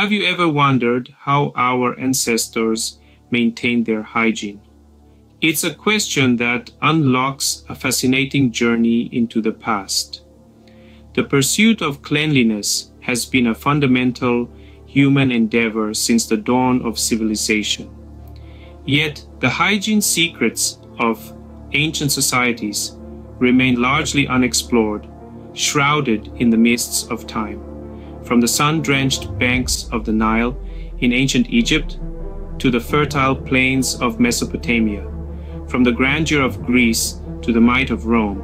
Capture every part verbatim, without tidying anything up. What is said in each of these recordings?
Have you ever wondered how our ancestors maintained their hygiene? It's a question that unlocks a fascinating journey into the past. The pursuit of cleanliness has been a fundamental human endeavor since the dawn of civilization. Yet, the hygiene secrets of ancient societies remain largely unexplored, shrouded in the mists of time. From the sun-drenched banks of the Nile in ancient Egypt to the fertile plains of Mesopotamia, from the grandeur of Greece to the might of Rome,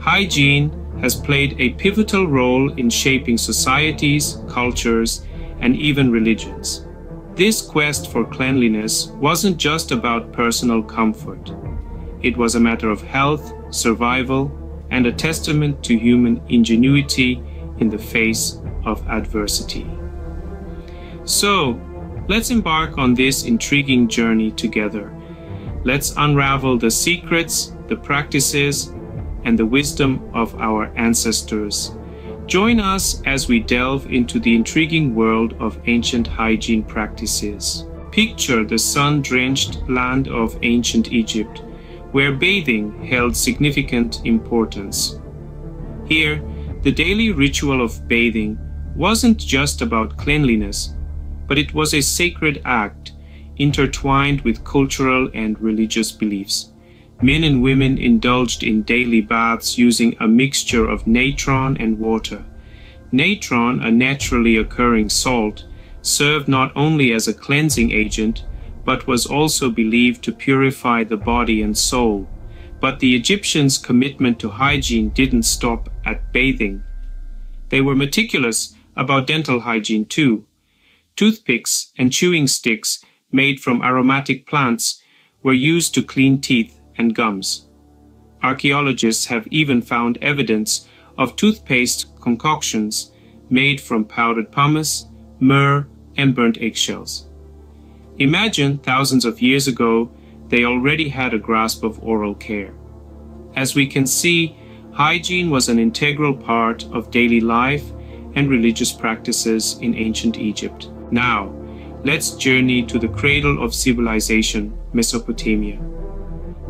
hygiene has played a pivotal role in shaping societies, cultures, and even religions. This quest for cleanliness wasn't just about personal comfort. It was a matter of health, survival, and a testament to human ingenuity in the face of adversity. So, let's embark on this intriguing journey together. Let's unravel the secrets, the practices, and the wisdom of our ancestors. Join us as we delve into the intriguing world of ancient hygiene practices. Picture the sun-drenched land of ancient Egypt, where bathing held significant importance. Here, the daily ritual of bathing wasn't just about cleanliness, but it was a sacred act intertwined with cultural and religious beliefs. Men and women indulged in daily baths using a mixture of natron and water. Natron, a naturally occurring salt, served not only as a cleansing agent, but was also believed to purify the body and soul. But the Egyptians' commitment to hygiene didn't stop at bathing. They were meticulous about dental hygiene too. Toothpicks and chewing sticks made from aromatic plants were used to clean teeth and gums. Archaeologists have even found evidence of toothpaste concoctions made from powdered pumice, myrrh, and burnt eggshells. Imagine thousands of years ago, they already had a grasp of oral care. As we can see, hygiene was an integral part of daily life and religious practices in ancient Egypt. Now, let's journey to the cradle of civilization, Mesopotamia.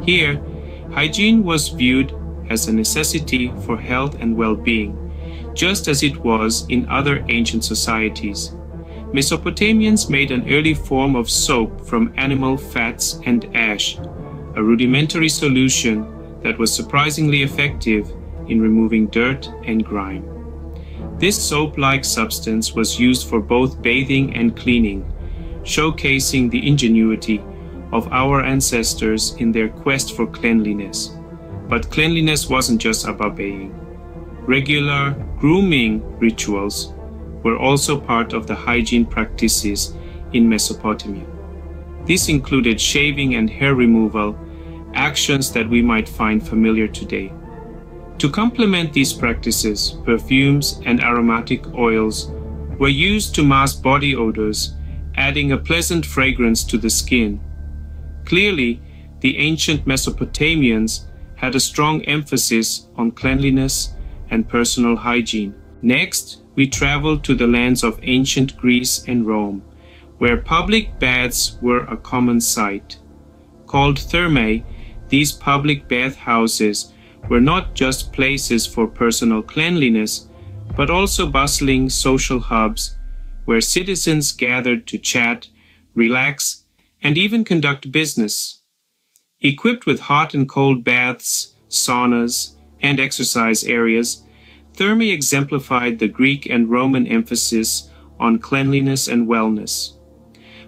Here, hygiene was viewed as a necessity for health and well-being, just as it was in other ancient societies. Mesopotamians made an early form of soap from animal fats and ash, a rudimentary solution that was surprisingly effective in removing dirt and grime. This soap-like substance was used for both bathing and cleaning, showcasing the ingenuity of our ancestors in their quest for cleanliness. But cleanliness wasn't just about bathing. Regular grooming rituals were also part of the hygiene practices in Mesopotamia. This included shaving and hair removal, actions that we might find familiar today. To complement these practices, perfumes and aromatic oils were used to mask body odors, adding a pleasant fragrance to the skin. Clearly, the ancient Mesopotamians had a strong emphasis on cleanliness and personal hygiene. Next, we travel to the lands of ancient Greece and Rome, where public baths were a common sight. Called thermae, these public bathhouses were not just places for personal cleanliness, but also bustling social hubs where citizens gathered to chat, relax, and even conduct business. Equipped with hot and cold baths, saunas, and exercise areas, thermae exemplified the Greek and Roman emphasis on cleanliness and wellness.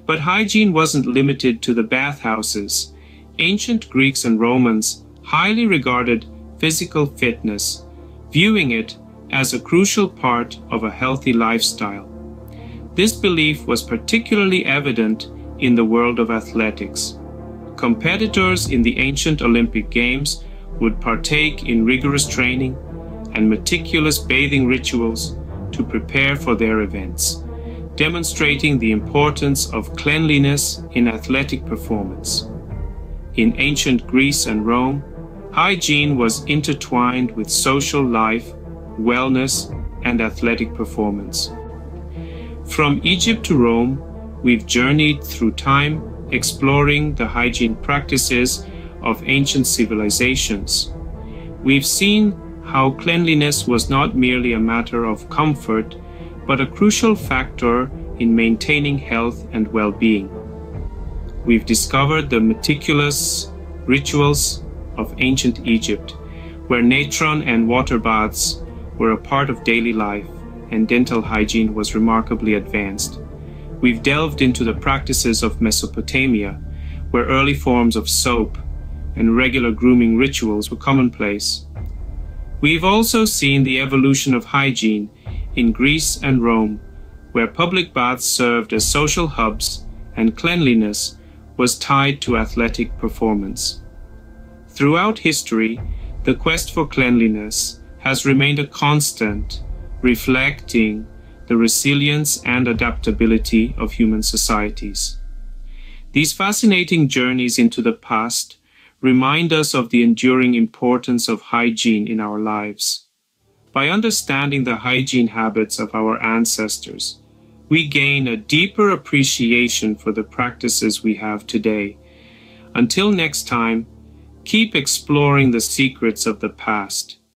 But hygiene wasn't limited to the bathhouses. Ancient Greeks and Romans highly regarded physical fitness, viewing it as a crucial part of a healthy lifestyle. This belief was particularly evident in the world of athletics. Competitors in the ancient Olympic Games would partake in rigorous training and meticulous bathing rituals to prepare for their events, demonstrating the importance of cleanliness in athletic performance. In ancient Greece and Rome, hygiene was intertwined with social life, wellness, and athletic performance. From Egypt to Rome, we've journeyed through time, exploring the hygiene practices of ancient civilizations. We've seen how cleanliness was not merely a matter of comfort, but a crucial factor in maintaining health and well-being. We've discovered the meticulous rituals of ancient Egypt, where natron and water baths were a part of daily life and dental hygiene was remarkably advanced. We've delved into the practices of Mesopotamia, where early forms of soap and regular grooming rituals were commonplace. We've also seen the evolution of hygiene in Greece and Rome, where public baths served as social hubs and cleanliness was tied to athletic performance. Throughout history, the quest for cleanliness has remained a constant, reflecting the resilience and adaptability of human societies. These fascinating journeys into the past remind us of the enduring importance of hygiene in our lives. By understanding the hygiene habits of our ancestors, we gain a deeper appreciation for the practices we have today. Until next time, keep exploring the secrets of the past.